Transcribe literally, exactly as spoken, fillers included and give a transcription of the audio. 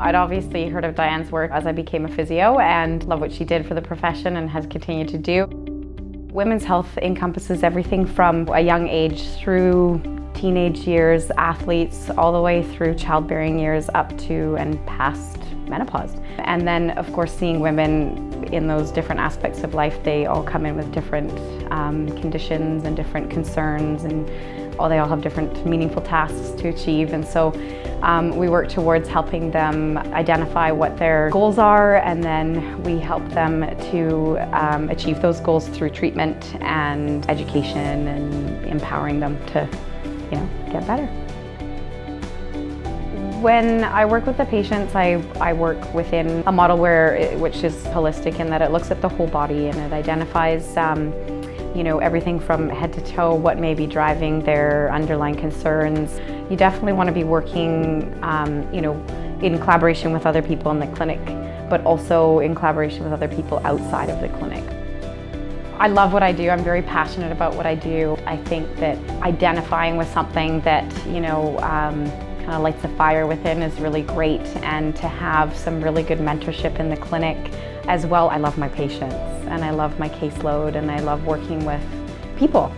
I'd obviously heard of Diane's work as I became a physio and loved what she did for the profession and has continued to do. Women's health encompasses everything from a young age through teenage years, athletes, all the way through childbearing years up to and past menopause. And then, of course, seeing women in those different aspects of life, they all come in with different um, conditions and different concerns, and all, they all have different meaningful tasks to achieve. And so um, we work towards helping them identify what their goals are, and then we help them to um, achieve those goals through treatment and education and empowering them to you know, get better. When I work with the patients, I, I work within a model where it, which is holistic in that it looks at the whole body and it identifies um, you know, everything from head to toe, what may be driving their underlying concerns. You definitely want to be working um, you know, in collaboration with other people in the clinic, but also in collaboration with other people outside of the clinic. I love what I do. I'm very passionate about what I do. I think that identifying with something that, you know, um, kind of lights a fire within is really great, and to have some really good mentorship in the clinic as well. I love my patients and I love my caseload and I love working with people.